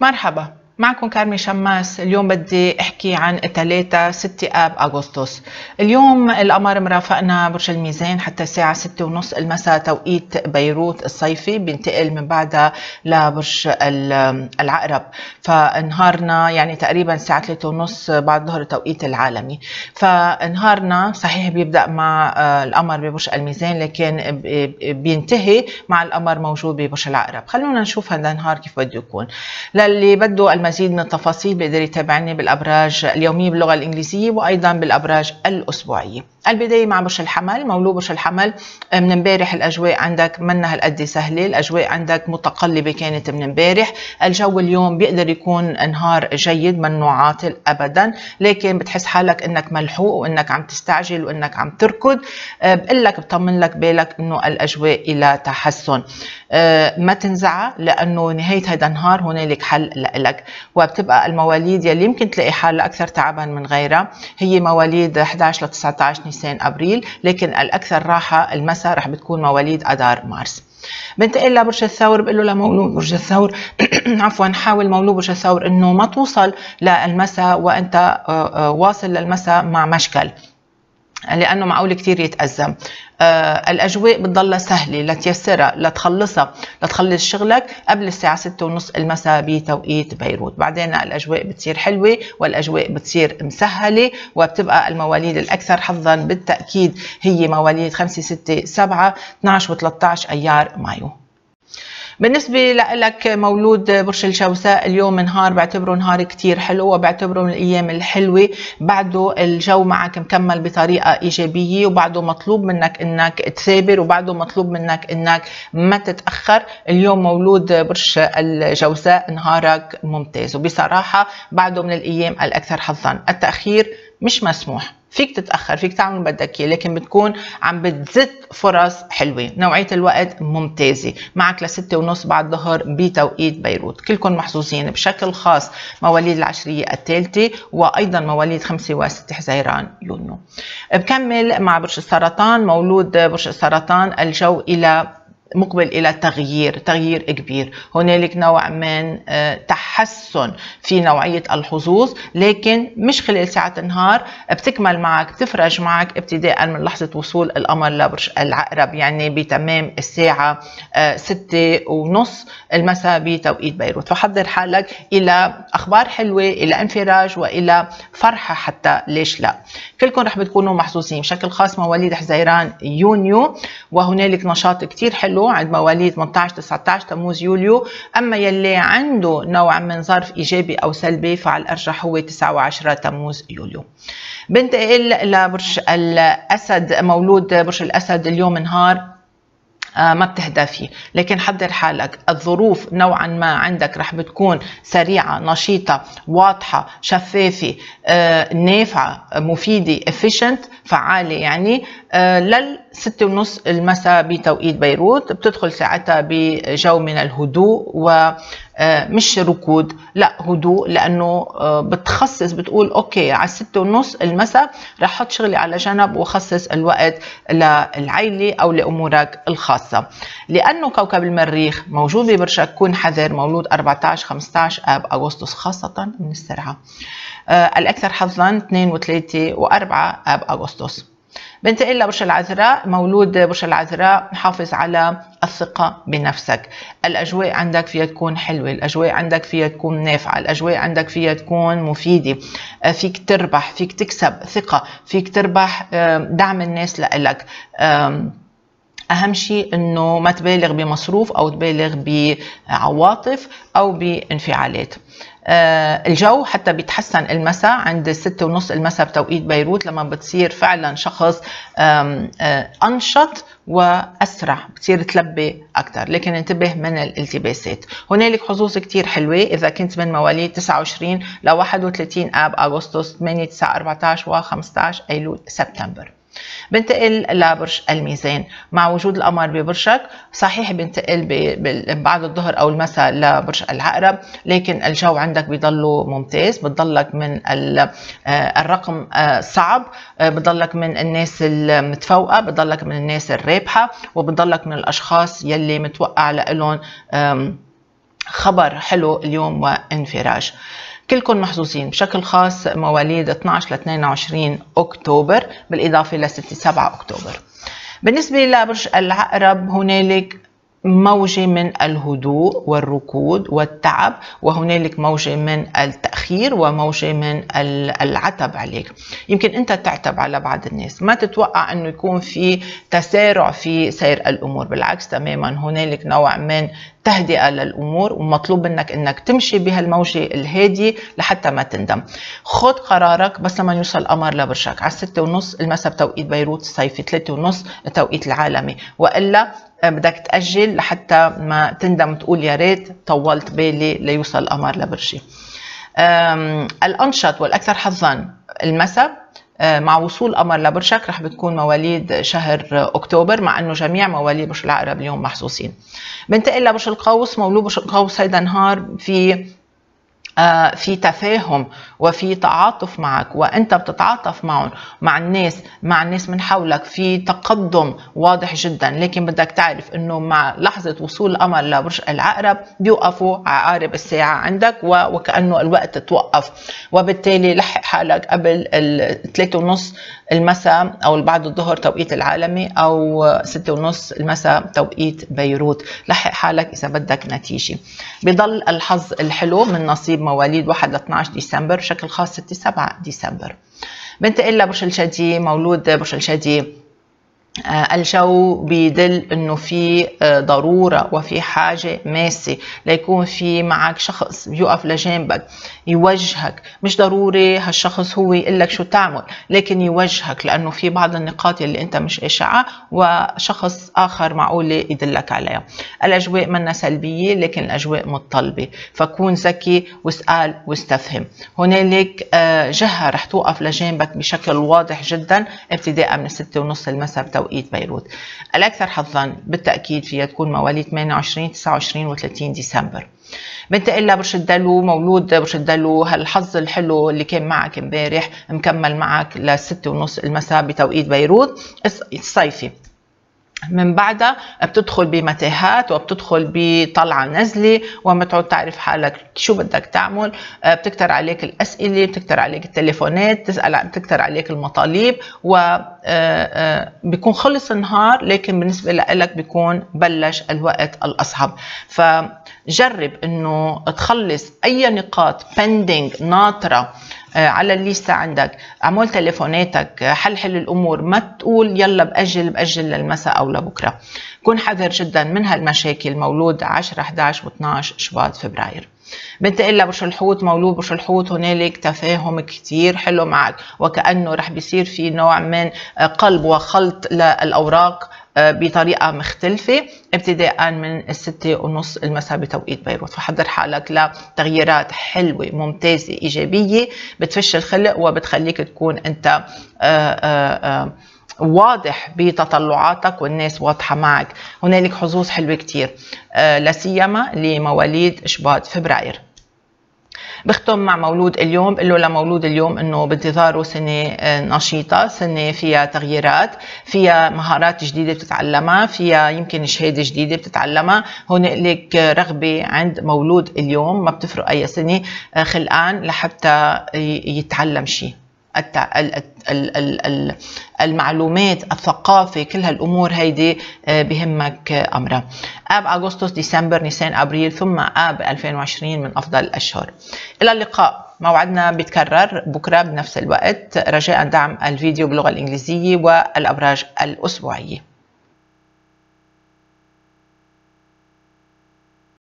مرحبا، معكم كارمن شماس. اليوم بدي احكي عن 3 آب أغسطس. اليوم القمر مرافقنا برج الميزان حتى الساعة 6:30 المساء توقيت بيروت الصيفي، بينتقل من بعدها لبرج العقرب. فنهارنا يعني تقريبا الساعة 3:30 بعد ظهر توقيت العالمي. فنهارنا صحيح بيبدأ مع القمر ببرج الميزان، لكن بينتهي مع القمر موجود ببرج العقرب. خلونا نشوف هذا النهار كيف بده يكون. للي بده المزيد من التفاصيل بيقدر يتابعني بالابراج اليوميه باللغه الانجليزيه وايضا بالابراج الاسبوعيه. البدايه مع برج الحمل، مولود برج الحمل. من امبارح الاجواء عندك منا هالقد سهله، الاجواء عندك متقلبه كانت من امبارح. الجو اليوم بيقدر يكون نهار جيد منه عاطل ابدا، لكن بتحس حالك انك ملحوق وانك عم تستعجل وانك عم تركض. بقول لك بطمن لك بالك انه الاجواء الى تحسن، ما تنزعى لانه نهايه هذا النهار هنالك حل لك. وبتبقى المواليد يلي يمكن تلاقي حالها أكثر تعبا من غيرها هي مواليد 11 ل 19 نيسان أبريل، لكن الأكثر راحة المساء رح بتكون مواليد أدار مارس. بنتقل لبرج الثور، بقول له لمولود برج الثور عفوا حاول مولود برج الثور إنه ما توصل للمساء وأنت واصل للمساء مع مشكل، لأنه معقول كتير يتأزم. الأجواء بتضلها سهلة لتيسرها لتخلصها لتخلص شغلك قبل الساعة 6:30 المساء بتوقيت بيروت. بعدين الأجواء بتصير حلوة والأجواء بتصير مسهلة، وبتبقى المواليد الأكثر حظا بالتأكيد هي مواليد 5، 6، 7، 12 و13 أيار مايو. بالنسبة لك مولود برج الجوزاء، اليوم نهار بعتبره نهار كتير حلو وبعتبره من الأيام الحلوة. بعده الجو معك مكمل بطريقة إيجابية، وبعده مطلوب منك إنك تثابر، وبعده مطلوب منك إنك ما تتأخر. اليوم مولود برج الجوزاء نهارك ممتاز، وبصراحة بعده من الأيام الأكثر حظا. التأخير مش مسموح، فيك تتأخر، فيك تعمل بدك إياه، لكن بتكون عم بتزت فرص حلوة. نوعية الوقت ممتازة معك ل6:30 بعد ظهر بتوقيت بيروت. كلكم محظوظين، بشكل خاص مواليد العشرية الثالثة وأيضا مواليد 5 و 6 حزيران يونيو. بكمل مع برج السرطان، مولود برج السرطان. الجو إلى مقبل إلى تغيير كبير، هنالك نوع من تحسن في نوعية الحظوظ، لكن مش خلال ساعة النهار. بتكمل معك بتفرج معك ابتداء من لحظة وصول القمر لبرج العقرب، يعني بتمام الساعة 6:30 المساء بتوقيت بيروت. فحضر حالك إلى أخبار حلوة، إلى انفراج وإلى فرحة حتى، ليش لا. كلكم رح بتكونوا محظوظين، بشكل خاص مواليد حزيران يونيو، وهنالك نشاط كتير حلو عند مواليد 18، 19 تموز، يوليو. أما يلي عنده نوع من ظرف إيجابي أو سلبي فعلى الأرجح هو 9 و 10 تموز يوليو. بنتقل لبرج الأسد، مولود برج الأسد. اليوم نهار ما بتهدى فيه، لكن حضر حالك. الظروف نوعا ما عندك رح بتكون سريعة نشيطة واضحة شفافة نافعة مفيدة efficient فعالة، يعني لل6:30 المساء بتوقيت بيروت. بتدخل ساعتها بجو من الهدوء، ومش ركود لا هدوء، لأنه بتخصص بتقول أوكي على 6:30 المساء رح حط شغلي على جنب وخصص الوقت للعيلة أو لأمورك الخاصة. لأنه كوكب المريخ موجود ببرجك، كون حذر مولود 14، 15 آب أغسطس، خاصة من السرعة. الأكثر حظاً 2 و 3 و 4 آب أغسطس. بنتقل لبرج العذراء، مولود برج العذراء. حافظ على الثقة بنفسك. الأجواء عندك فيها تكون حلوة، الأجواء عندك فيها تكون نافعة، الأجواء عندك فيها تكون مفيدة. فيك تربح، فيك تكسب ثقة، فيك تربح دعم الناس لإلك. أهم شيء إنه ما تبالغ بمصروف أو تبالغ بعواطف أو بانفعالات. الجو حتى بيتحسن المساء عند 6:30 المساء بتوقيت بيروت، لما بتصير فعلا شخص أنشط وأسرع بتصير تلبي أكثر، لكن انتبه من الالتباسات. هنالك حظوظ كتير حلوة إذا كنت من مواليد 29 ل 31 آب أغسطس، 8، 9، 14 و 15 أيلول سبتمبر. بنتقل لبرج الميزان، مع وجود القمر ببرجك صحيح بنتقل بعد الظهر أو المساء لبرج العقرب، لكن الجو عندك بيضله ممتاز. بتضلك من الرقم صعب، بتضلك من الناس المتفوقة، بتضلك من الناس الرابحة، وبتضلك من الأشخاص يلي متوقع لهم خبر حلو اليوم وانفراج. كلكم محظوظين، بشكل خاص مواليد 12-22 أكتوبر بالإضافة ل 6-7 أكتوبر. بالنسبة لبرج العقرب هنالك موجة من الهدوء والركود والتعب، وهنالك موجة من التأخير وموجة من العتب عليك. يمكن أنت تعتب على بعض الناس، ما تتوقع أنه يكون في تسارع في سير الأمور، بالعكس تماما هنالك نوع من تهدئة للأمور، ومطلوب أنك تمشي بهالموجة الهادية لحتى ما تندم. خذ قرارك بس لما يوصل القمر لبرشك على 6:30 المساء بتوقيت بيروت الصيفي، 3:30 التوقيت العالمي، وإلا بدك تأجل لحتى ما تندم تقول يا ريت طولت بالي ليوصل القمر لبرشي. الأنشط والأكثر حظا المساء مع وصول قمر لبرشك رح بتكون مواليد شهر اكتوبر، مع انه جميع مواليد برج العقرب اليوم محظوظين. بنتقل لبرج القوس، مولود برج القوس هيدا نهار في تفاهم وفي تعاطف معك، وانت بتتعاطف معهم مع الناس من حولك، في تقدم واضح جدا، لكن بدك تعرف انه مع لحظه وصول القمر لبرج العقرب بيوقفوا عقارب الساعه عندك وكانه الوقت توقف، وبالتالي لحق حالك قبل 3:30 المساء او بعد الظهر توقيت العالمي او 6:30 المساء توقيت بيروت، لحق حالك اذا بدك نتيجه. بضل الحظ الحلو من نصيب مواليد 1-12 ديسمبر، بشكل خاص 6-7 ديسمبر. بنتقل لبرج الجدي، مولود برج الجدي الجو بيدل انه في ضروره وفي حاجه ماسه ليكون في معك شخص بيوقف لجانبك يوجهك، مش ضروري هالشخص هو يقول لك شو تعمل، لكن يوجهك لانه في بعض النقاط اللي انت مش قاشعها وشخص اخر معقول يدلك عليها. الاجواء منا سلبيه لكن الاجواء متطلبه، فكون ذكي واسال واستفهم. هنالك جهه رح توقف لجانبك بشكل واضح جدا ابتداء من 6:30 المساء توقيت بيروت. الأكثر حظاً بالتأكيد فيها تكون مواليد 28-29 و30 ديسمبر. بنتقل لبرج الدلو، مولود برج الدلو هالحظ الحلو اللي كان معك امبارح مكمل معك ل 6:30 المساء بتوقيت بيروت الصيفي. من بعدها بتدخل بمتاهات وبتدخل بطلعه نزله وما تعود تعرف حالك شو بدك تعمل، بتكتر عليك الاسئله، بتكتر عليك التليفونات، بتكتر عليك المطالب، وبيكون خلص النهار لكن بالنسبه لك بيكون بلش الوقت الاصعب. فجرب انه تخلص اي نقاط بندنج ناطره على الليسته عندك، اعمل تليفوناتك، حل الامور، ما تقول يلا باجل للمساء او لبكره. كن حذر جدا من هالمشاكل. مولود 10-11 و12 شباط فبراير. بنتقل لبرج الحوت، مولود برج الحوت هنالك تفاهم كتير حلو معك، وكأنه رح بيصير في نوع من قلب وخلط للأوراق بطريقة مختلفة ابتداء من 6:30 المساء بتوقيت بيروت، فحضر حالك لتغييرات حلوة ممتازة إيجابية بتفش الخلق وبتخليك تكون أنت واضح بتطلعاتك والناس واضحة معك. هنالك حظوظ حلوة كتير لاسيما لمواليد شباط فبراير. بختم مع مولود اليوم، بقول له لمولود اليوم انه بانتظاره سنه نشيطه، سنه فيها تغييرات، فيها مهارات جديده بتتعلمها، فيها يمكن شهاده جديده بتتعلمها. هنالك رغبه عند مولود اليوم، ما بتفرق اي سنه، خلقان لحتى يتعلم شيء. المعلومات، الثقافة، كل هالأمور هيدي بهمك أمرها. آب أغسطس، ديسمبر، نيسان، أبريل، ثم آب 2020 من أفضل الأشهر. إلى اللقاء، موعدنا بيتكرر بكرة بنفس الوقت. رجاء دعم الفيديو باللغة الإنجليزية والأبراج الأسبوعية.